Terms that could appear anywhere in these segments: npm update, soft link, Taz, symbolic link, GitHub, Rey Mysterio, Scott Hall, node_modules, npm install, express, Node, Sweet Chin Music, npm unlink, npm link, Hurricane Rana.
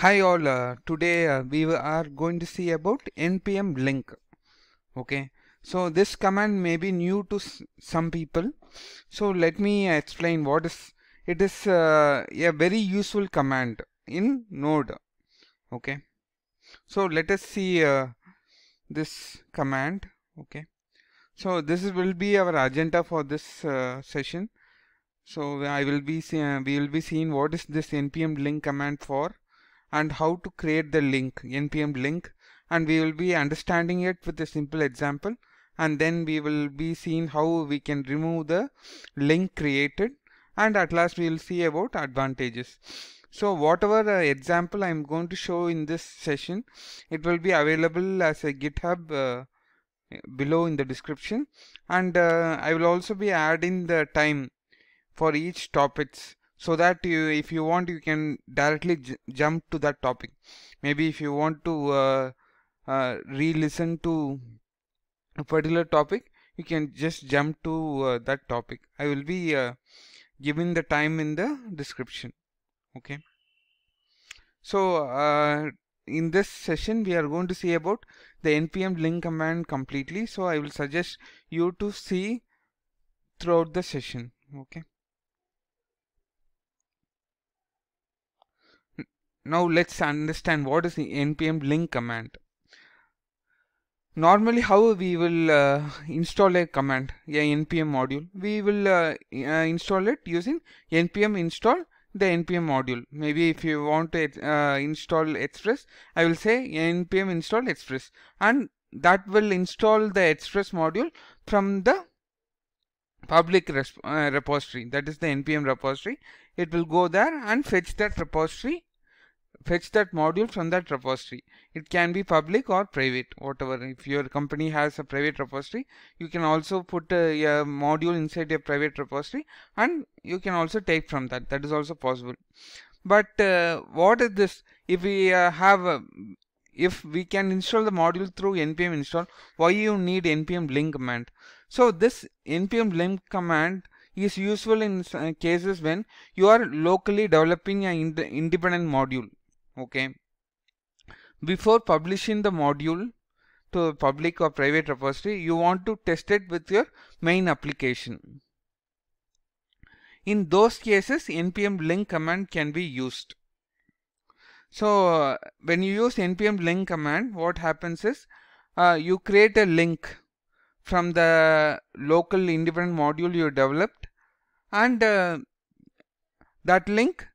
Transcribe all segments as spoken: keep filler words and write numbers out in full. Hi all, uh, today uh, we are going to see about npm link. Okay, so this command may be new to s some people, so let me explain what is it. Is uh, a very useful command in Node. Okay, so let us see uh, this command. Okay, so this will be our agenda for this uh, session. So I will be uh, we will be seeing what is this npm link command for, and how to create the link, npm link, and we will be understanding it with a simple example, and then we will be seeing how we can remove the link created, and at last we will see about advantages. So whatever uh, example I am going to show in this session, it will be available as a GitHub uh, below in the description, and uh, I will also be adding the time for each topics, so that you, if you want, you can directly j jump to that topic. Maybe if you want to uh, uh, re-listen to a particular topic, you can just jump to uh, that topic. I will be uh, giving the time in the description. Okay. So uh, in this session, we are going to see about the npm link command completely. So I will suggest you to see throughout the session. Okay. Now let's understand what is the npm link command. Normally how we will uh, install a command, a npm module. We will uh, uh, install it using npm install the npm module. Maybe if you want to uh, install express, I will say npm install express, and that will install the express module from the public uh, repository, that is the npm repository. It will go there and fetch that repository fetch that module from that repository. It can be public or private, whatever. If your company has a private repository, you can also put a, a module inside your private repository, and you can also take from that. That is also possible. But uh, what is this? If we uh, have a, if we can install the module through npm install, why you need npm link command? So this npm link command is useful in uh, cases when you are locally developing an ind independent module. Okay, before publishing the module to public or private repository, you want to test it with your main application. In those cases, npm link command can be used. So uh, when you use npm link command, what happens is uh, you create a link from the local independent module you developed, and uh, that link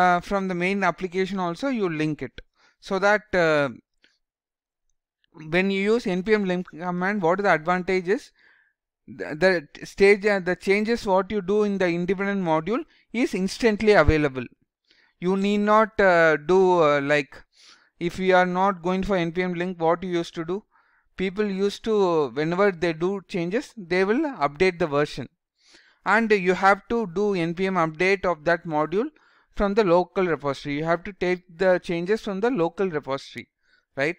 Uh, from the main application also you link it, so that uh, when you use npm link command, what are the advantages? The, the stage uh, the changes what you do in the independent module is instantly available. You need not uh, do uh, like if you are not going for npm link, what you used to do, people used to, whenever they do changes, they will update the version, and you have to do npm update of that module from the local repository. You have to take the changes from the local repository, right?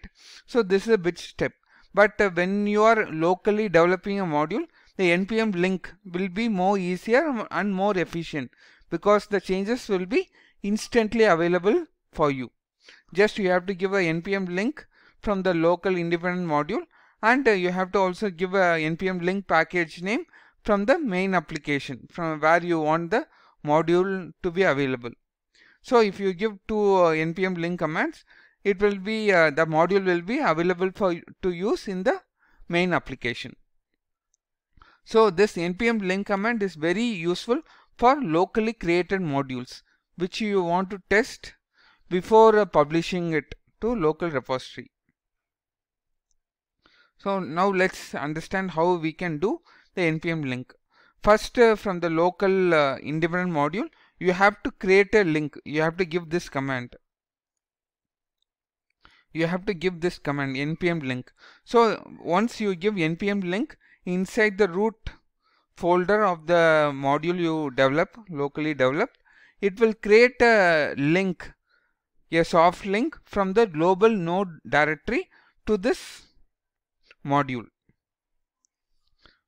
So this is a big step. But uh, when you are locally developing a module, the npm link will be more easier and more efficient, because the changes will be instantly available for you. Just you have to give a npm link from the local independent module, and uh, you have to also give a npm link package name from the main application, from where you want the module to be available. So if you give two uh, npm link commands, it will be uh, the module will be available for to use in the main application. So this npm link command is very useful for locally created modules which you want to test before uh, publishing it to local repository. So now let's understand how we can do the npm link. First, uh, from the local uh, independent module, you have to create a link. You have to give this command. You have to give this command npm link. So once you give npm link, inside the root folder of the module you develop, locally developed, it will create a link, a soft link from the global node directory to this module.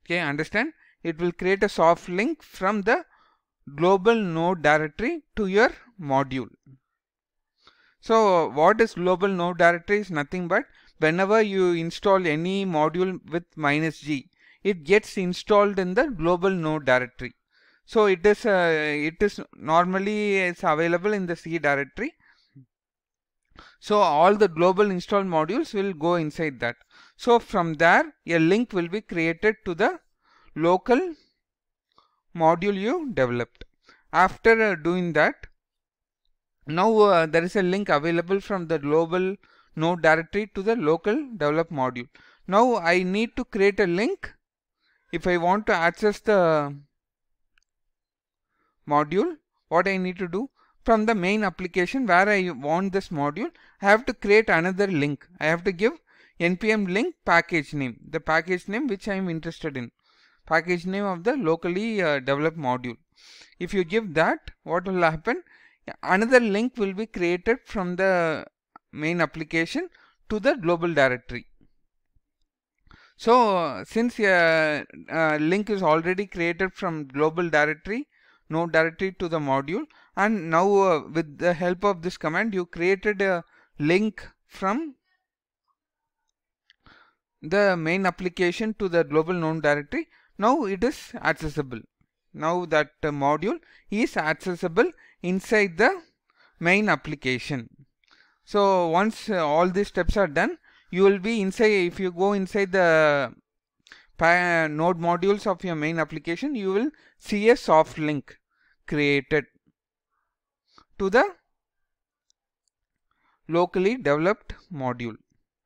Okay, understand? It will create a soft link from the global node directory to your module. So what is global node directory is nothing but whenever you install any module with minus G, it gets installed in the global node directory. So it is uh, it is normally it's available in the C directory. So all the global install modules will go inside that. So from there a link will be created to the local module you developed. After uh, doing that, now uh, there is a link available from the global node directory to the local develop module. Now I need to create a link if I want to access the module. What I need to do, from the main application where I want this module, I have to create another link. I have to give npm link package name, the package name which I am interested in, package name of the locally uh, developed module. If you give that, what will happen? Another link will be created from the main application to the global directory. So uh, since a uh, uh, link is already created from global directory, node directory to the module, and now uh, with the help of this command you created a link from the main application to the global node directory. Now it is accessible. Now that uh, module is accessible inside the main application. So once uh, all these steps are done, you will be inside. If you go inside the node modules of your main application, you will see a soft link created to the locally developed module.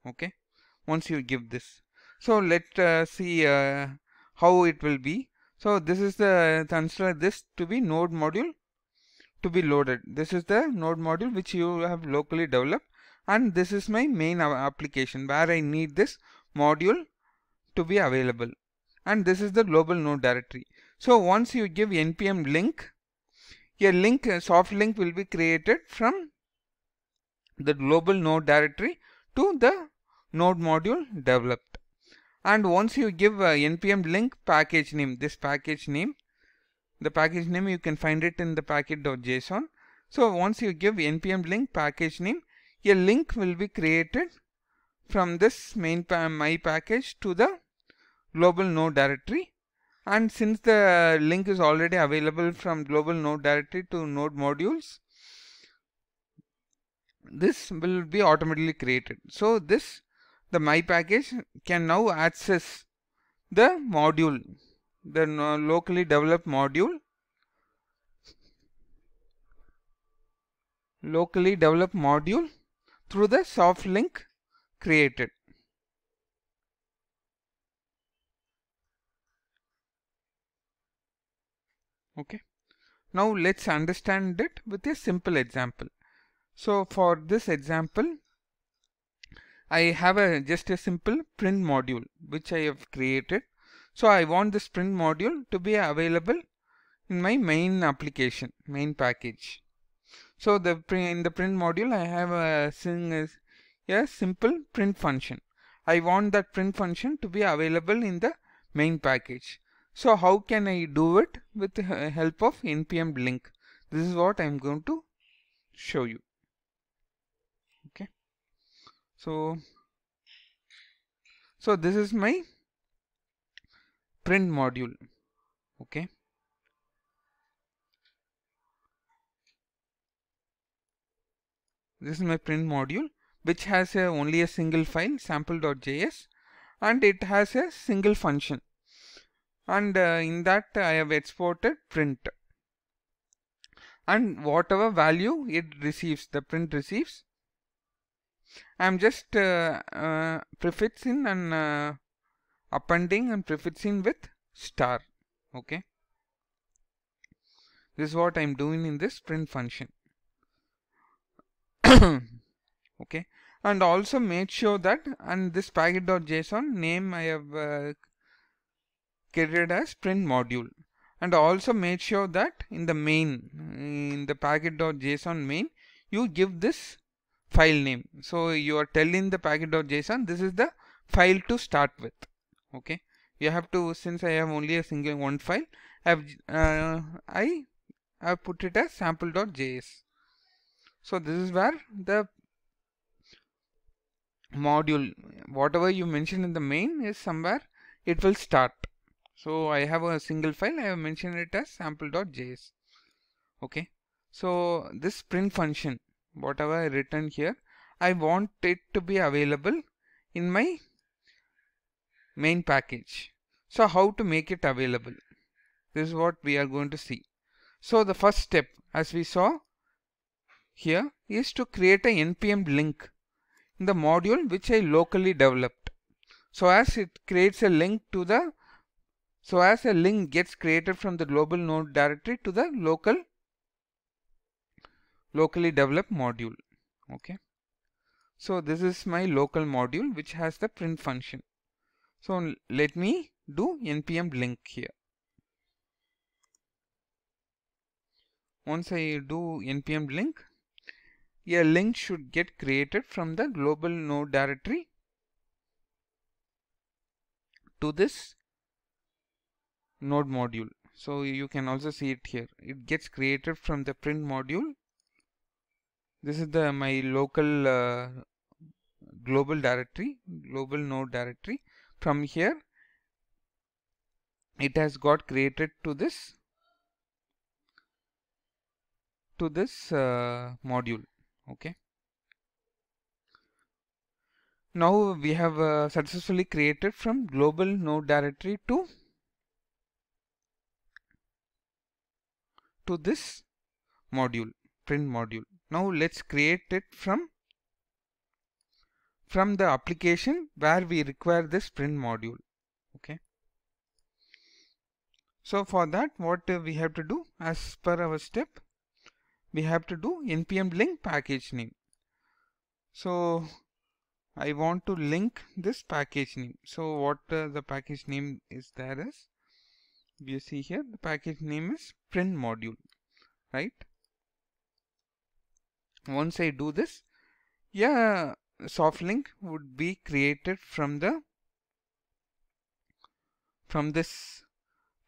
Okay, once you give this, so let's uh, see uh, how it will be. So this is the, consider this to be node module to be loaded. This is the node module which you have locally developed, and this is my main application where I need this module to be available, and this is the global node directory. So once you give npm link, a link, a soft link will be created from the global node directory to the node module developed. And once you give uh, npm link package name, this package name, the package name you can find it in the package dot J S O N. So once you give npm link package name, a link will be created from this main pa my package to the global node directory. And since the link is already available from global node directory to node modules, this will be automatically created. So this, the my package can now access the module, the locally developed module, locally developed module through the soft link created. Okay, now let's understand it with a simple example. So for this example, I have a just a simple print module which I have created. So I want this print module to be available in my main application, main package. So the in the print module I have a, a simple print function. I want that print function to be available in the main package. So how can I do it? With the help of npm link. This is what I am going to show you. Okay. So, so this is my print module. Okay. This is my print module which has a, only a single file sample dot J S, and it has a single function, and uh, in that I have exported print, and whatever value it receives, the print receives, I am just uh, uh, prefixing and uh, appending and prefixing with star. Okay, this is what I am doing in this print function. Okay, and also make sure that, and this package dot J S O N name I have uh, created as print module, and also make sure that in the main, in the package dot J S O N main, you give this file name. So you are telling the package dot J S O N this is the file to start with. Okay, you have to, since I have only a single one file, I have uh, I have put it as sample dot J S. So this is where the module, whatever you mentioned in the main, is somewhere it will start. So I have a single file, I have mentioned it as sample.js. Okay, so this print function, whatever I written here, I want it to be available in my main package. So how to make it available? This is what we are going to see. So the first step, as we saw here, is to create a npm link in the module which I locally developed. So as it creates a link to the, so as a link gets created from the global node directory to the local locally developed module. Okay, so this is my local module which has the print function. So let me do npm link here. Once I do npm link, a link should get created from the global node directory to this node module. So you can also see it here. It gets created from the print module. This is the my local uh, global directory, global node directory. From here it has got created to this to this uh, module. Okay, now we have uh, successfully created from global node directory to to this module, print module. Now let's create it from from the application where we require this print module. Okay, so for that, what we have to do as per our step, we have to do npm link package name. So I want to link this package name. So what uh, the package name is there is, you see here, the package name is print module, right? Once I do this, yeah, soft link would be created from the from this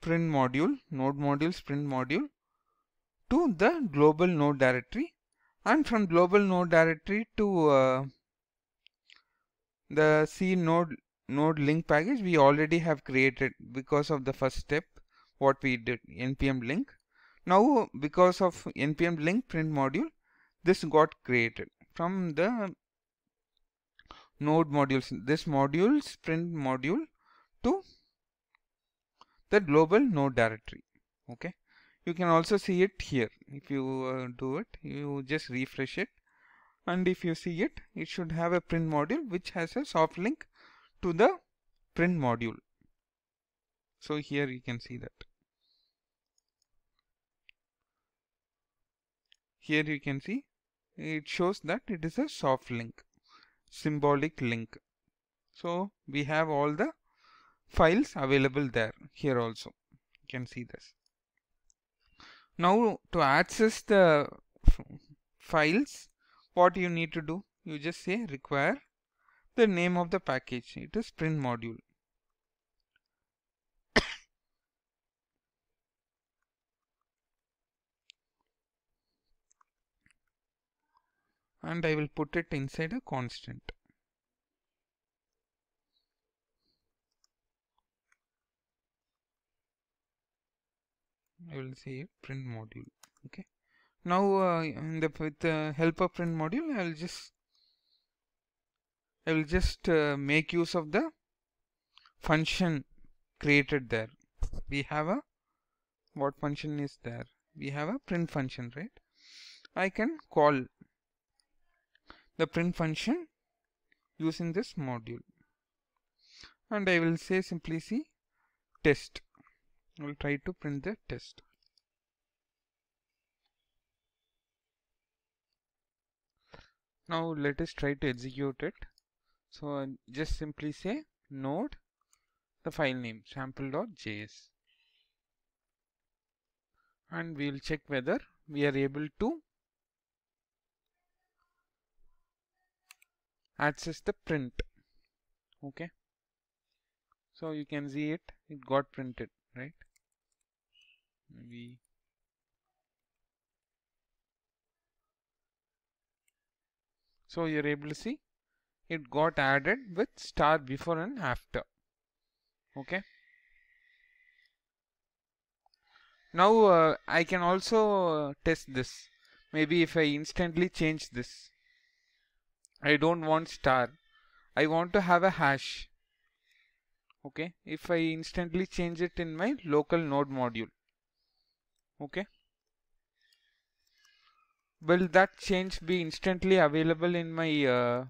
print module, node modules print module, to the global node directory, and from global node directory to uh, the C node node link package we already have created because of the first step what we did, npm link. Now because of npm link print module, this got created from the node modules, this modules print module to the global node directory. Okay, you can also see it here. If you uh, do it, you just refresh it, and if you see it, it should have a print module which has a soft link to the print module. So here you can see that. Here you can see it shows that it is a soft link, symbolic link. So we have all the files available there. Here also you can see this. Now to access the files, what you need to do, you just say require the name of the package. It is print module. And I will put it inside a constant. I will say print module. Okay. Now uh, in the, with the help of print module, I will just I will just uh, make use of the function created there. We have a, what function is there? We have a print function, right? I can call the print function using this module, and I will say simply see test. I will try to print the test. Now let us try to execute it. So I'll just simply say node, the file name sample.js, and we will check whether we are able to access the print. Okay, so you can see it, it got printed, right? Maybe So you are able to see it got added with star before and after. Okay. Now uh, I can also test this. Maybe if I instantly change this, I don't want star, I want to have a hash. Okay, if I instantly change it in my local node module. Okay. Will that change be instantly available in my uh,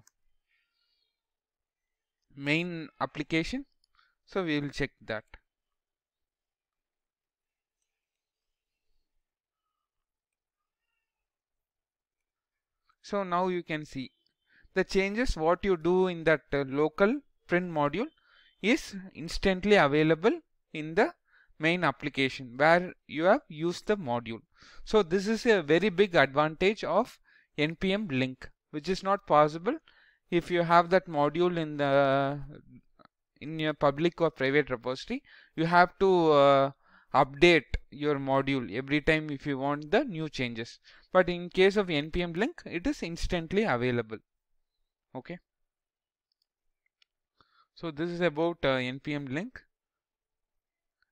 main application? So we will check that. So now you can see the changes what you do in that uh, local print module is instantly available in the main application where you have used the module. So this is a very big advantage of N P M link, which is not possible if you have that module in the in your public or private repository. You have to uh, update your module every time if you want the new changes. But in case of N P M link, it is instantly available. Okay. So this is about uh, N P M link.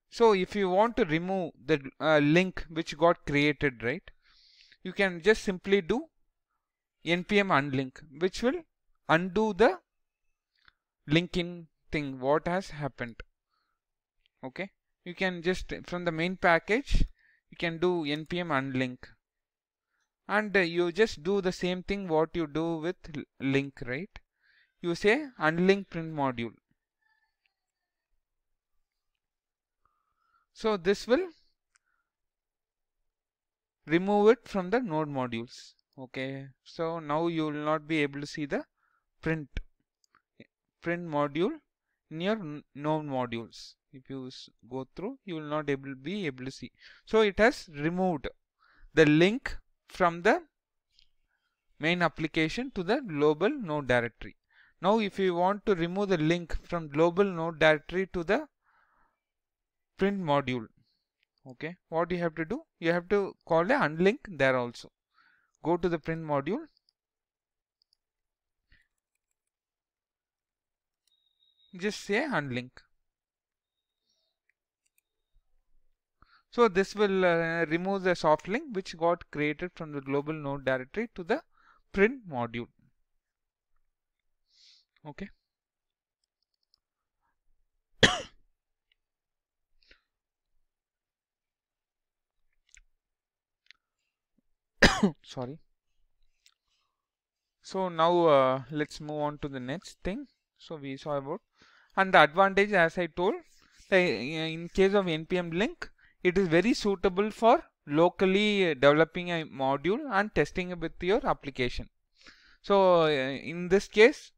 So if you want to remove the uh, link which got created, right, you can just simply do N P M unlink, which will undo the linking thing what has happened. Okay, you can just from the main package you can do N P M unlink, and uh, you just do the same thing what you do with link, right? You say unlink print module. So this will remove it from the node modules. Okay. So now you will not be able to see the print print module in your node modules. If you go through, you will not able be able to see. So it has removed the link from the main application to the global node directory. Now if you want to remove the link from global node directory to the print module, okay, what you have to do? You have to call a unlink there also. Go to the print module, just say unlink. So this will uh, remove the soft link which got created from the global node directory to the print module. Okay. Sorry. So now uh, let's move on to the next thing. So we saw about, and the advantage, as I told, in case of N P M link, it is very suitable for locally developing a module and testing it with your application. So uh, in this case,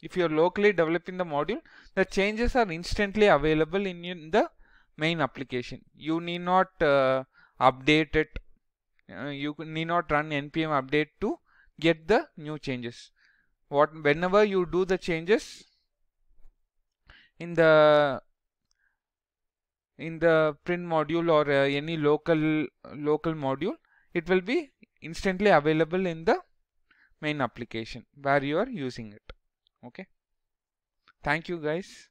if you are locally developing the module, the changes are instantly available in, in the main application. You need not uh, update it. Uh, you need not run N P M update to get the new changes. What whenever you do the changes in the in the print module or uh, any local local module, it will be instantly available in the main application where you are using it. Okay. Thank you guys.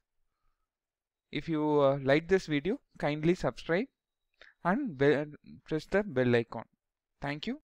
If you uh, like this video, kindly subscribe and press the bell icon. Thank you.